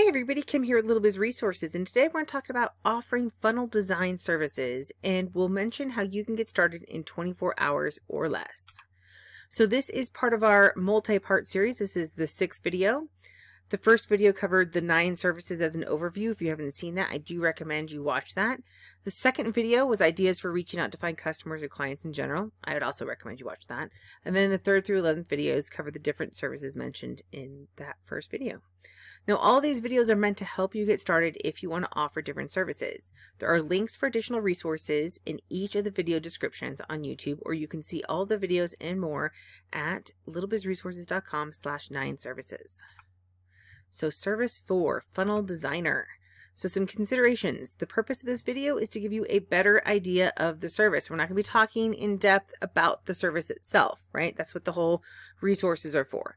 Hey everybody, Kim here with Little Biz Resources, and today we're going to talk about offering funnel design services, and we'll mention how you can get started in 24 hours or less. So this is part of our multi-part series. This is the 6th video. The first video covered the 9 services as an overview. If you haven't seen that, I do recommend you watch that. The second video was ideas for reaching out to find customers or clients in general. I would also recommend you watch that. And then the 3rd through 11th videos cover the different services mentioned in that first video. Now, all these videos are meant to help you get started if you want to offer different services. There are links for additional resources in each of the video descriptions on YouTube, or you can see all the videos and more at littlebizresources.com/9services. So service 4, funnel designer. So some considerations. The purpose of this video is to give you a better idea of the service. We're not going to be talking in depth about the service itself, right? That's what the whole resources are for.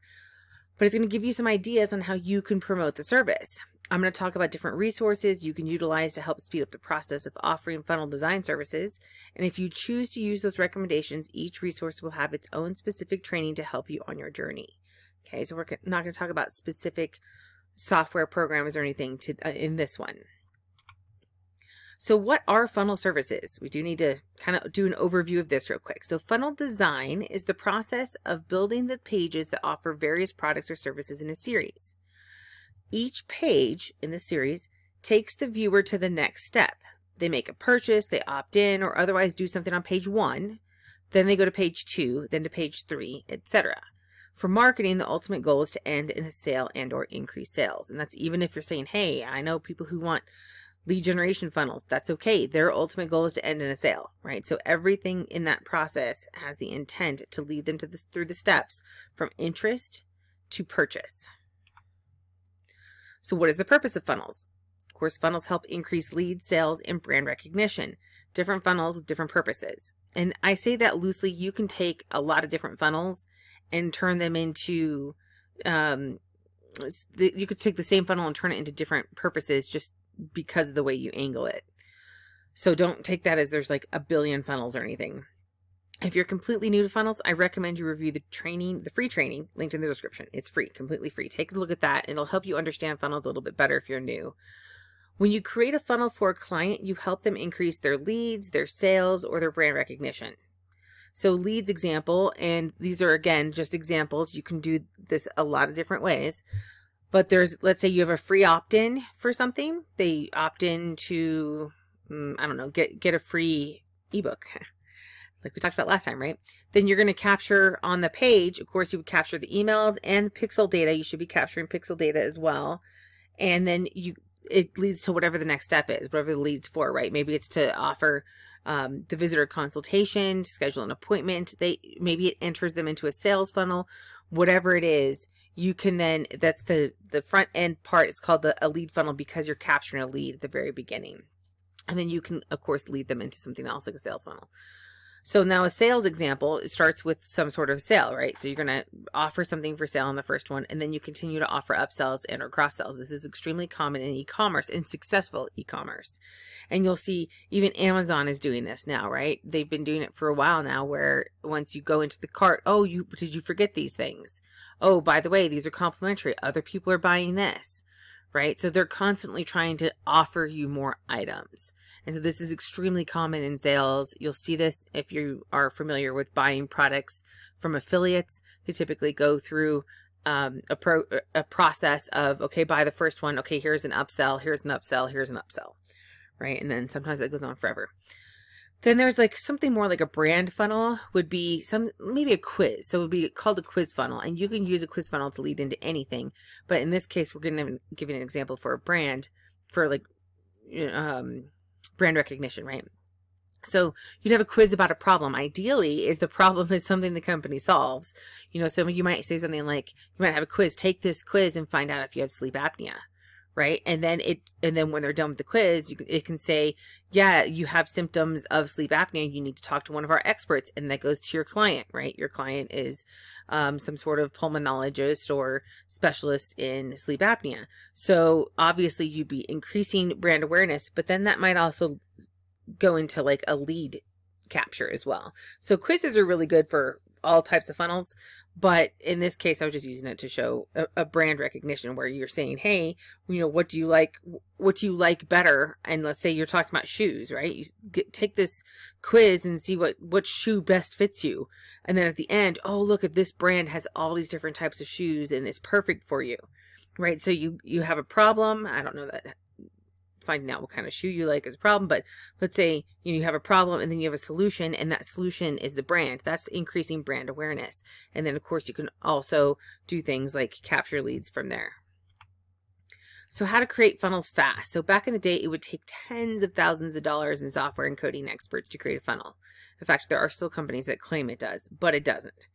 But it's going to give you some ideas on how you can promote the service. I'm going to talk about different resources you can utilize to help speed up the process of offering funnel design services. And if you choose to use those recommendations, each resource will have its own specific training to help you on your journey. Okay, so we're not going to talk about specific software programs or anything in this one. So what are funnel services? We do need to kind of do an overview of this real quick. So funnel design is the process of building the pages that offer various products or services in a series. Each page in the series takes the viewer to the next step. They make a purchase, they opt in, or otherwise do something on page 1, then they go to page 2, then to page 3, etc. For marketing, the ultimate goal is to end in a sale and or increase sales. And that's even if you're saying, hey, I know people who want lead generation funnels. That's okay. Their ultimate goal is to end in a sale, right? So everything in that process has the intent to lead them to through the steps from interest to purchase. So what is the purpose of funnels? Of course, funnels help increase lead sales and brand recognition. Different funnels with different purposes. And I say that loosely. You can take a lot of different funnels and turn them into, you could take the same funnel and turn it into different purposes just because of the way you angle it. So don't take that as there's like a billion funnels or anything. If you're completely new to funnels, I recommend you review the training, the free training linked in the description. It's free, completely free. Take a look at that. It'll help you understand funnels a little bit better if you're new. When you create a funnel for a client, you help them increase their leads, their sales, or their brand recognition. So leads example, and these are, again, just examples. You can do this a lot of different ways, but there's, let's say you have a free opt-in for something. They opt in to, I don't know, get a free ebook like we talked about last time, right? Then you're going to capture on the page. Of course, you would capture the emails and pixel data. You should be capturing pixel data as well. And then it leads to whatever the next step is, whatever the lead's for, right? Maybe it's to offer the visitor consultation, schedule an appointment. Maybe it enters them into a sales funnel, whatever it is. You can then, that's the front end part. It's called a lead funnel because you're capturing a lead at the very beginning. And then you can, of course, lead them into something else like a sales funnel. So now a sales example, it starts with some sort of sale, right? So you're going to offer something for sale on the first one, and then you continue to offer upsells and or cross sells. This is extremely common in e-commerce, in successful e-commerce. And you'll see even Amazon is doing this now, right? They've been doing it for a while now, where once you go into the cart, oh, did you forget these things? Oh, by the way, these are complimentary. Other people are buying this, right? So they're constantly trying to offer you more items. And so this is extremely common in sales. You'll see this if you are familiar with buying products from affiliates. They typically go through a process of, okay, buy the first one. Okay, here's an upsell, here's an upsell, here's an upsell, right? And then sometimes that goes on forever. Then there's like something more like a brand funnel would be maybe a quiz. So it would be called a quiz funnel, and you can use a quiz funnel to lead into anything. But in this case, we're going to give you an example for a brand, for like brand recognition, right? So you'd have a quiz about a problem. Ideally, if the problem is something the company solves, you know, so you might say something like, you might have a quiz, take this quiz and find out if you have sleep apnea. Right. And then when they're done with the quiz, it can say, yeah, you have symptoms of sleep apnea. You need to talk to one of our experts. And that goes to your client, right? Your client is some sort of pulmonologist or specialist in sleep apnea. So obviously you'd be increasing brand awareness, but then that might also go into like a lead capture as well. So quizzes are really good for all types of funnels, But in this case, I was just using it to show a brand recognition where you're saying, hey, you know, what do you like? What do you like better? And let's say you're talking about shoes, right? You get, take this quiz and see what shoe best fits you. And then at the end, oh, look at this brand has all these different types of shoes and it's perfect for you, right? So you have a problem. I don't know that finding out what kind of shoe you like is a problem, but let's say you have a problem and then you have a solution, and that solution is the brand. That's increasing brand awareness. And then of course you can also do things like capture leads from there. So how to create funnels fast. So back in the day, it would take tens of thousands of dollars in software and coding experts to create a funnel. In fact, there are still companies that claim it does, but it doesn't.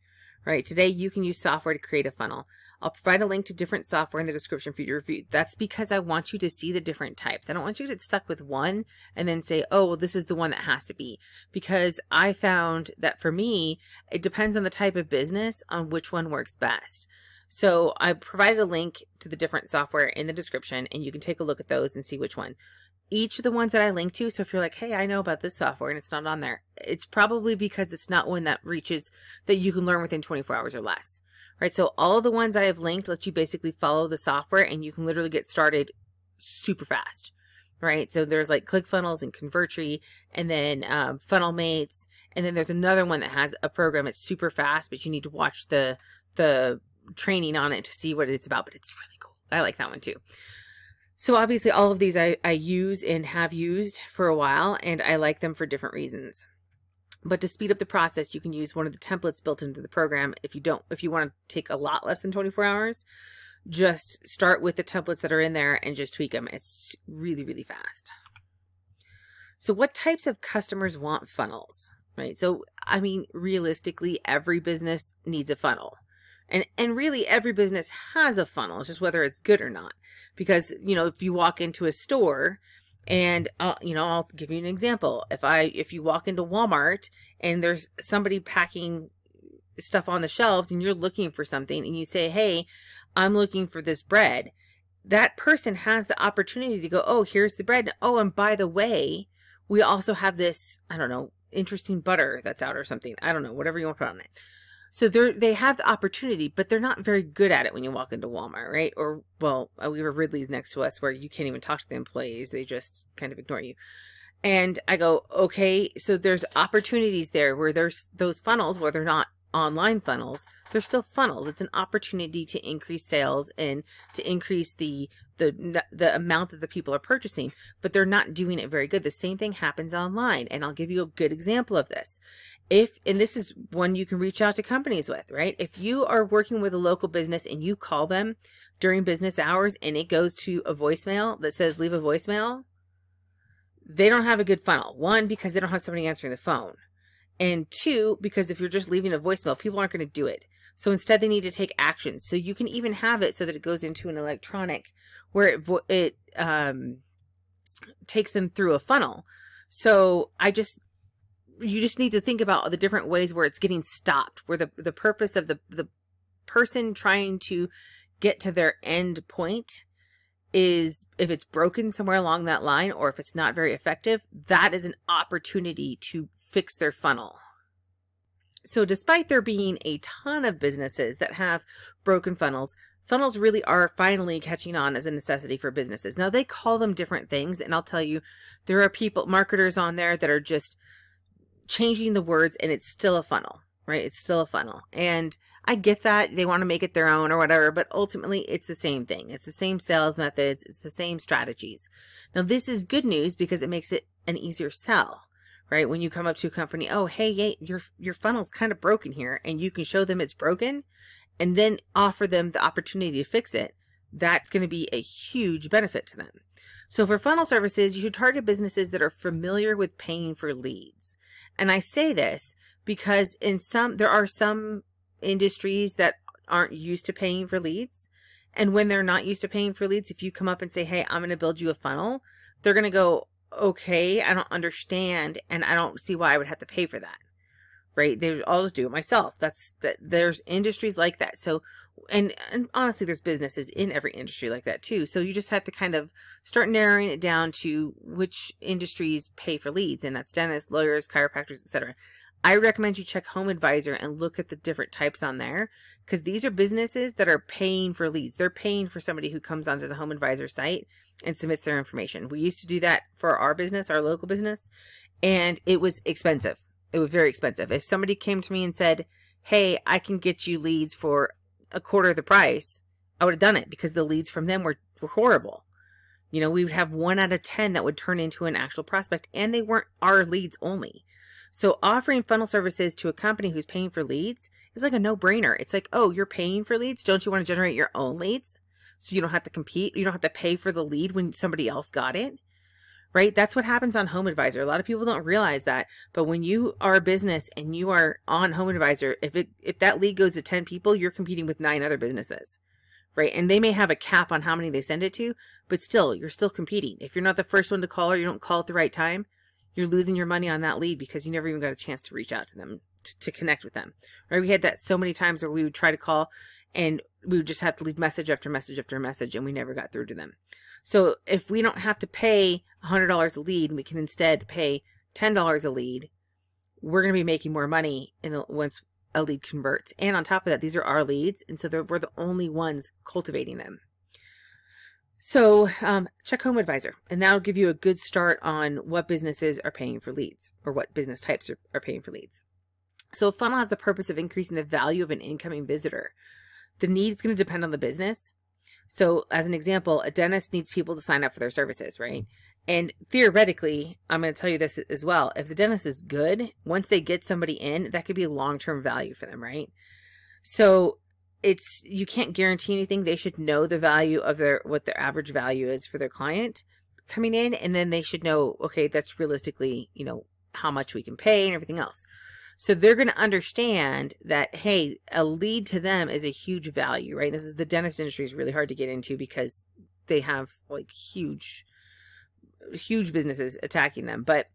Right? Today, you can use software to create a funnel. I'll provide a link to different software in the description for you to review. That's because I want you to see the different types. I don't want you to get stuck with one and then say, oh, well, this is the one that has to be. Because I found that for me, it depends on the type of business on which one works best. So I provided a link to the different software in the description, and you can take a look at those and see which one. Each of the ones that I link to, so if you're like, hey, I know about this software and it's not on there, it's probably because it's not one that reaches that you can learn within 24 hours or less, right? So all the ones I have linked let you basically follow the software and you can literally get started super fast, right? So there's like ClickFunnels and Convertri, and then FunnelMates, and then there's another one that has a program. It's super fast, but you need to watch the training on it to see what it's about, but it's really cool. I like that one too. So obviously all of these I use and have used for a while, and I like them for different reasons. But to speed up the process, you can use one of the templates built into the program. If you want to take a lot less than 24 hours, just start with the templates that are in there and just tweak them. It's really, really fast. So what types of customers want funnels, right? So, I mean, realistically, every business needs a funnel. And really every business has a funnel. It's just whether it's good or not. Because, you know, if you walk into a store and, you know, I'll give you an example. If you walk into Walmart and there's somebody packing stuff on the shelves and you're looking for something and you say, hey, I'm looking for this bread. That person has the opportunity to go, oh, here's the bread. Oh, and by the way, we also have this, I don't know, interesting butter that's out or something. I don't know, whatever you want to put on it. So they have the opportunity, but they're not very good at it when you walk into Walmart, right? Or, well, we have a Ridley's next to us where you can't even talk to the employees. They just kind of ignore you. And I go, okay, so there's opportunities there where there's those funnels, where they're not online funnels, they're still funnels. It's an opportunity to increase sales and to increase the amount that the people are purchasing, but they're not doing it very good. The same thing happens online. And I'll give you a good example of this. And this is one you can reach out to companies with, right? If you are working with a local business and you call them during business hours and it goes to a voicemail that says, leave a voicemail, they don't have a good funnel. One, because they don't have somebody answering the phone. And two, because if you're just leaving a voicemail, people aren't going to do it. So instead, they need to take action. So you can even have it so that it goes into an electronic where it takes them through a funnel. So you just need to think about all the different ways where it's getting stopped, where the purpose of the person trying to get to their end point is, if it's broken somewhere along that line or if it's not very effective, that is an opportunity to fix their funnel. So despite there being a ton of businesses that have broken funnels, funnels really are finally catching on as a necessity for businesses. Now, they call them different things, and I'll tell you, there are people, marketers on there that are just changing the words, and it's still a funnel, right? It's still a funnel. And I get that they want to make it their own or whatever, but ultimately it's the same thing. It's the same sales methods. It's the same strategies. Now, this is good news because it makes it an easier sell. Right? When you come up to a company, oh, hey, yeah, your funnel's kind of broken here, and you can show them it's broken and then offer them the opportunity to fix it. That's going to be a huge benefit to them. So for funnel services, you should target businesses that are familiar with paying for leads. And I say this because there are some industries that aren't used to paying for leads. And when they're not used to paying for leads, if you come up and say, hey, I'm going to build you a funnel, they're going to go, okay, I don't understand, and I don't see why I would have to pay for that, right? I'll just do it myself. There's industries like that. So, and honestly, there's businesses in every industry like that too. So you just have to kind of start narrowing it down to which industries pay for leads, and that's dentists, lawyers, chiropractors, etc. I recommend you check Home Advisor and look at the different types on there because these are businesses that are paying for leads. They're paying for somebody who comes onto the Home Advisor site and submits their information. We used to do that for our business, our local business, and it was expensive. It was very expensive. If somebody came to me and said, hey, I can get you leads for a quarter of the price, I would have done it because the leads from them were horrible. You know, we would have 1 out of 10 that would turn into an actual prospect, and they weren't our leads only. So offering funnel services to a company who's paying for leads is like a no-brainer. It's like, oh, you're paying for leads. Don't you want to generate your own leads? So you don't have to compete. You don't have to pay for the lead when somebody else got it, right? That's what happens on Home Advisor. A lot of people don't realize that, but when you are a business and you are on Home Advisor, if that lead goes to 10 people, you're competing with 9 other businesses, right? And they may have a cap on how many they send it to, but still, you're still competing. If you're not the first one to call or you don't call at the right time, you're losing your money on that lead because you never even got a chance to reach out to them, to connect with them, right? We had that so many times where we would try to call and we would just have to leave message after message after message, and we never got through to them. So if we don't have to pay $100 a lead, and we can instead pay $10 a lead, we're going to be making more money once a lead converts. And on top of that, these are our leads, and so we're the only ones cultivating them. So check Home Advisor, and that'll give you a good start on what businesses are paying for leads, or what business types are paying for leads. So a funnel has the purpose of increasing the value of an incoming visitor. The need is going to depend on the business. So as an example, a dentist needs people to sign up for their services, right? And theoretically, I'm going to tell you this as well, if the dentist is good, once they get somebody in, that could be long-term value for them, right? So you can't guarantee anything. They should know the value of what their average value is for their client coming in. And then they should know, okay, that's realistically, you know, how much we can pay and everything else. So they're going to understand that, hey, a lead to them is a huge value, right? This is the dentist industry is really hard to get into because they have like huge businesses attacking them. But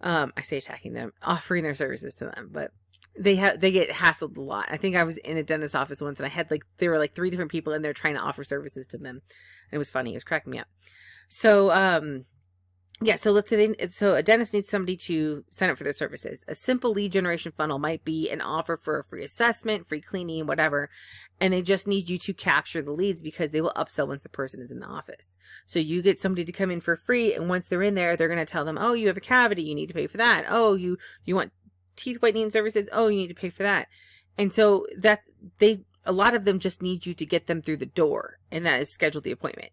I say attacking them, offering their services to them, but they get hassled a lot. I think I was in a dentist's office once, and I had there were 3 different people in there trying to offer services to them. And it was funny. It was cracking me up. So, yeah. So let's say, so a dentist needs somebody to sign up for their services. A simple lead generation funnel might be an offer for a free assessment, free cleaning, whatever. And they just need you to capture the leads because they will upsell once the person is in the office. So you get somebody to come in for free. And once they're in there, they're going to tell them, oh, you have a cavity. You need to pay for that. Oh, you want teeth whitening services, oh, you need to pay for that. And so a lot of them just need you to get them through the door, and that is schedule the appointment,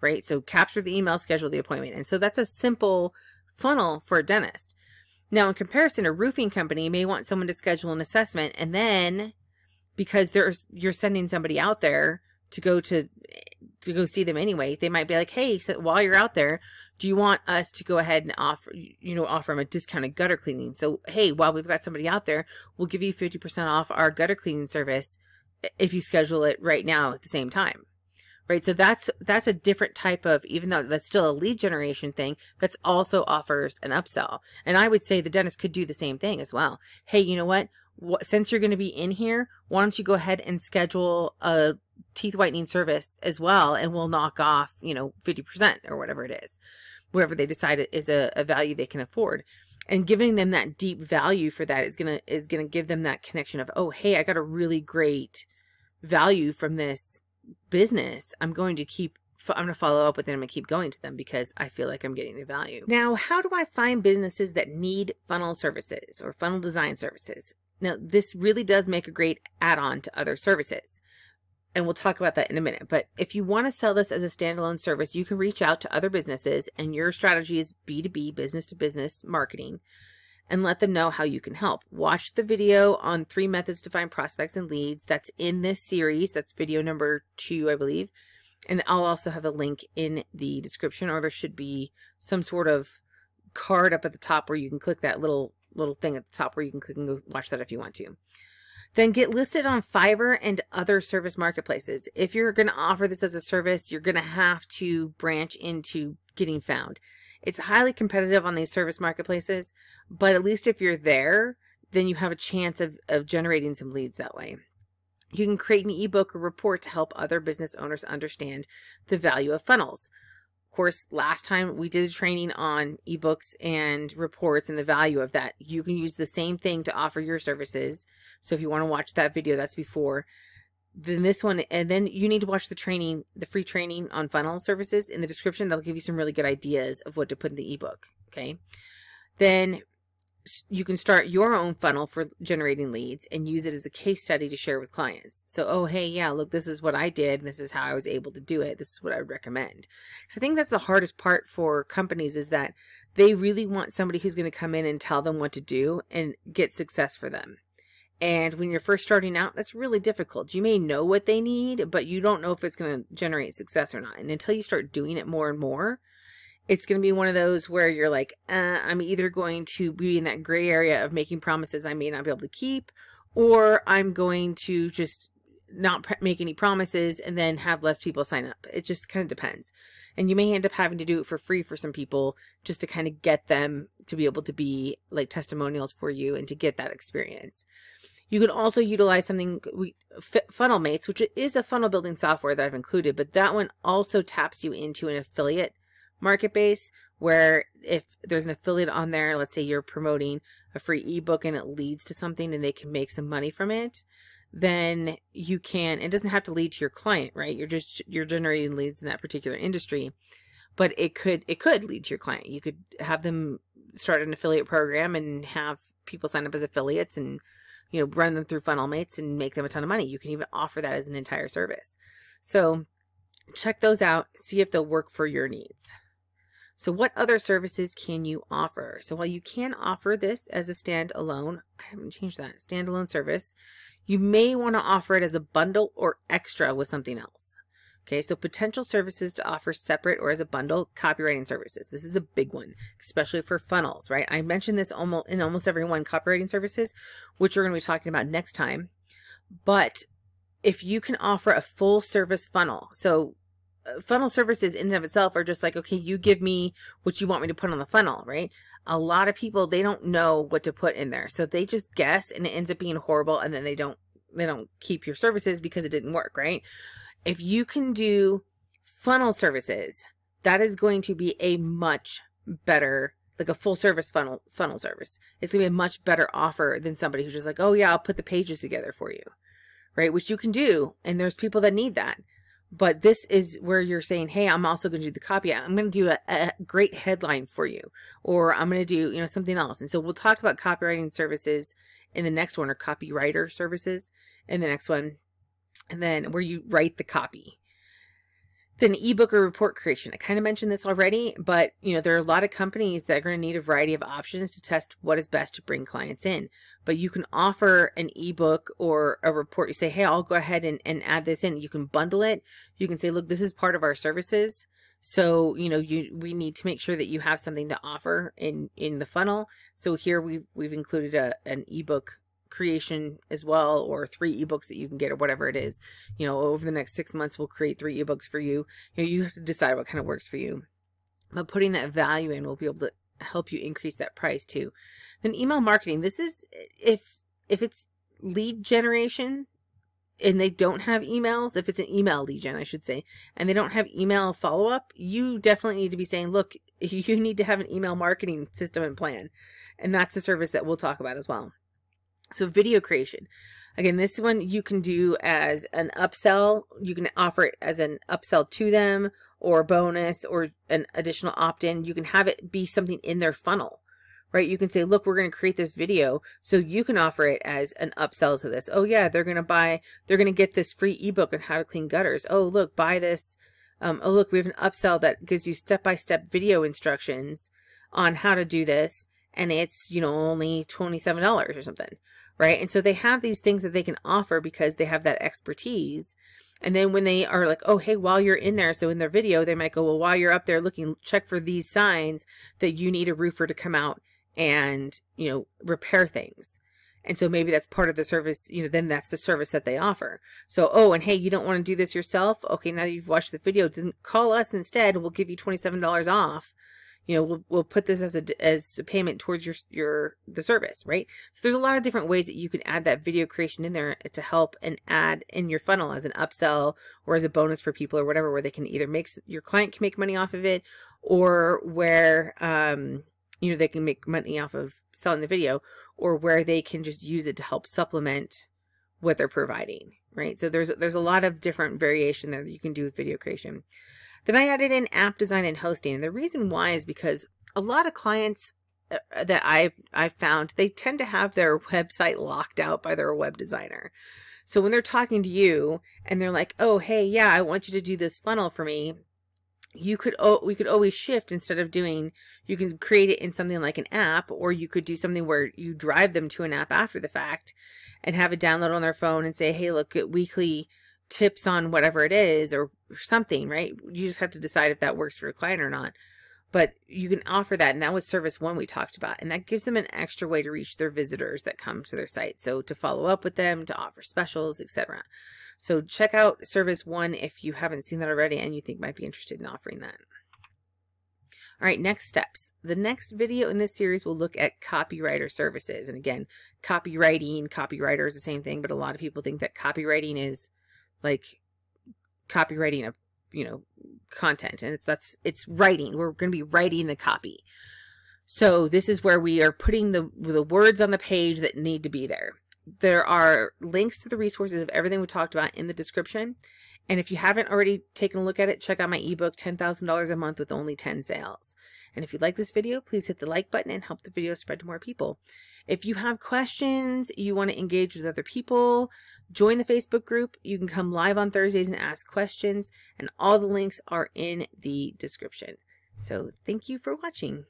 right? So capture the email, schedule the appointment. And so that's a simple funnel for a dentist. Now in comparison, a roofing company may want someone to schedule an assessment, and then because you're sending somebody out there to go see them anyway, they might be like, hey, so while you're out there, do you want us to go ahead and offer them a discounted gutter cleaning? So, hey, while we've got somebody out there, we'll give you 50% off our gutter cleaning service if you schedule it right now at the same time, right? So that's a different type of, even though that's still a lead generation thing, that's also offers an upsell. And I would say the dentist could do the same thing as well. Hey, you know what since you're going to be in here, why don't you go ahead and schedule a teeth whitening service as well, and we'll knock off, you know, 50% or whatever it is, whatever they decide is a value they can afford. And giving them that deep value for that is gonna give them that connection of, oh, hey, I got a really great value from this business. I'm going to follow up with them and keep going to them because I feel like I'm getting the value. Now, how do I find businesses that need funnel services or funnel design services? Now, this really does make a great add-on to other services, and we'll talk about that in a minute. But if you want to sell this as a standalone service, you can reach out to other businesses, and your strategy is B2B, business-to-business marketing, and let them know how you can help. Watch the video on 3 methods to find prospects and leads that's in this series. That's video number 2, I believe. And I'll also have a link in the description, or there should be some sort of card up at the top where you can click that little thing at the top where you can click and go watch that if you want to. Then get listed on Fiverr and other service marketplaces. If you're going to offer this as a service, you're going to have to branch into getting found. It's highly competitive on these service marketplaces, but at least if you're there, then you have a chance of generating some leads that way. You can create an ebook or report to help other business owners understand the value of funnels. Of course, last time we did a training on ebooks and reports and the value of that. You can use the same thing to offer your services. So if you want to watch that video, that's before. then this one, and then you need to watch the training, the free training on funnel services in the description. That'll give you some really good ideas of what to put in the ebook. Okay. Then you can start your own funnel for generating leads and use it as a case study to share with clients. So, oh, hey, yeah, look, this is what I did. And this is how I was able to do it. This is what I would recommend. So I think that's the hardest part for companies, is that they really want somebody who's going to come in and tell them what to do and get success for them. And when you're first starting out, that's really difficult. You may know what they need, but you don't know if it's going to generate success or not. And until you start doing it more and more, it's going to be one of those where you're like, I'm either going to be in that gray area of making promises I may not be able to keep, or I'm going to just not make any promises and then have less people sign up. It just kind of depends. And you may end up having to do it for free for some people just to kind of get them to be able to be like testimonials for you and to get that experience. You can also utilize something, FunnelMates, which is a funnel building software that I've included, but that one also taps you into an affiliate market base, where if there's an affiliate on there, let's say you're promoting a free ebook and it leads to something and they can make some money from it, then you can, it doesn't have to lead to your client, right? You're generating leads in that particular industry, but it could lead to your client. You could have them start an affiliate program and have people sign up as affiliates and, you know, run them through FunnelMates and make them a ton of money. You can even offer that as an entire service. So check those out, see if they'll work for your needs. So what other services can you offer? So while you can offer this as a standalone, I haven't changed that, standalone service, you may want to offer it as a bundle or extra with something else. Okay, so potential services to offer separate or as a bundle, copywriting services. This is a big one, especially for funnels, right? I mentioned this in almost every one, copywriting services, which we're going to be talking about next time. But if you can offer a full service funnel, so funnel services in and of itself are just like, okay, you give me what you want me to put on the funnel, right? A lot of people, they don't know what to put in there. So they just guess and it ends up being horrible. And then they don't keep your services because it didn't work, right? If you can do funnel services, that is going to be a much better, like a full service funnel service. It's going to be a much better offer than somebody who's just like, oh yeah, I'll put the pages together for you, right? Which you can do. And there's people that need that. But this is where you're saying, hey, I'm also going to do the copy. I'm going to do a great headline for you, or I'm going to do, you know, something else. And so we'll talk about copywriting services in the next one, or copywriter services in the next one. And then where you write the copy. Then ebook or report creation. I kind of mentioned this already, but you know, there are a lot of companies that are going to need a variety of options to test what is best to bring clients in. But you can offer an ebook or a report. You say, hey, I'll go ahead and add this in. You can bundle it. You can say, look, this is part of our services. So, you know, we need to make sure that you have something to offer in the funnel. So here we've included an ebook creation as well, or 3 ebooks that you can get, or whatever it is. You know, over the next 6 months, we'll create 3 ebooks for you. You know, you have to decide what kind of works for you, but putting that value in will be able to help you increase that price too. Then email marketing. This is if it's lead generation and they don't have emails, if it's an email lead gen, I should say, and they don't have email follow-up, you definitely need to be saying, look, you need to have an email marketing system and plan. And that's a service that we'll talk about as well. So video creation, again, this one you can do as an upsell. You can offer it as an upsell to them, or bonus, or an additional opt-in. You can have it be something in their funnel, right? You can say, look, we're going to create this video. So you can offer it as an upsell to this. Oh yeah, they're going to get this free ebook on how to clean gutters. Oh, look, buy this. Oh, look, we have an upsell that gives you step-by-step video instructions on how to do this. And it's, you know, only $27 or something. Right. And so they have these things that they can offer because they have that expertise. And then when they are like, oh, hey, while you're in there, so in their video, they might go, well, while you're up there looking, check for these signs that you need a roofer to come out and, you know, repair things. And so maybe that's part of the service, you know, then that's the service that they offer. So, oh, and hey, you don't want to do this yourself. Okay. Now that you've watched the video, then call us instead. We'll give you $27 off. You know, we'll put this as a payment towards the service, right? So there's a lot of different ways that you can add that video creation in there to help and add in your funnel as an upsell or as a bonus for people or whatever, where they can either make, your client can make money off of it, or where, you know, they can make money off of selling the video, or where they can just use it to help supplement what they're providing, right? So there's a lot of different variation there that you can do with video creation. Then I added in app design and hosting. And the reason why is because a lot of clients that I've found, they tend to have their website locked out by their web designer. So when they're talking to you and they're like, oh, hey, yeah, I want you to do this funnel for me. We could always shift. Instead of doing, you can create it in something like an app, or you could do something where you drive them to an app after the fact and have it download on their phone and say, hey, look at weekly tips on whatever it is or something, right? You just have to decide if that works for your client or not. But you can offer that, and that was service one we talked about, and that gives them an extra way to reach their visitors that come to their site. So to follow up with them, to offer specials, etc. So check out service one if you haven't seen that already and you think might be interested in offering that. All right, next steps. The next video in this series will look at copywriter services. And again, copywriting, copywriter is the same thing, but a lot of people think that copywriting is like copywriting of, you know, content, and it's writing. We're going to be writing the copy. So this is where we are putting the words on the page that need to be there. There are links to the resources of everything we talked about in the description. And if you haven't already taken a look at it, check out my ebook, $10,000 a month with only 10 sales. And if you like this video, please hit the like button and help the video spread to more people. If you have questions, you want to engage with other people, join the Facebook group. You can come live on Thursdays and ask questions, and all the links are in the description. So thank you for watching.